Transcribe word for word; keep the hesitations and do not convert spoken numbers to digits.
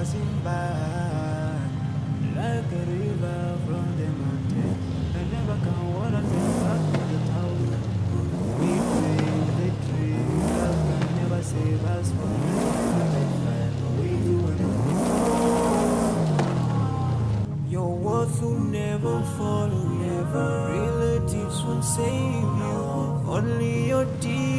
passing by, like a river from the mountain. I never can water the back to the town. We pray victory, God can never save us from the fire. We do it. Your words will never follow, never. Relatives won't save you, only your deeds.